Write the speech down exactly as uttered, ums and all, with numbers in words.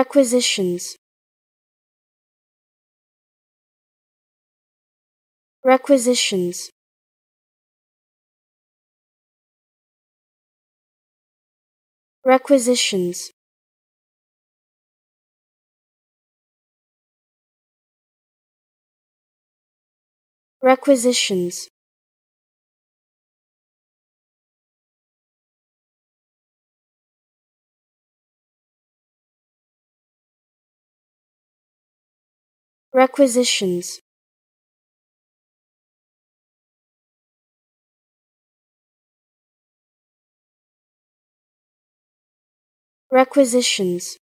Requisitions. Requisitions. Requisitions. Requisitions. Requisitions. Requisitions.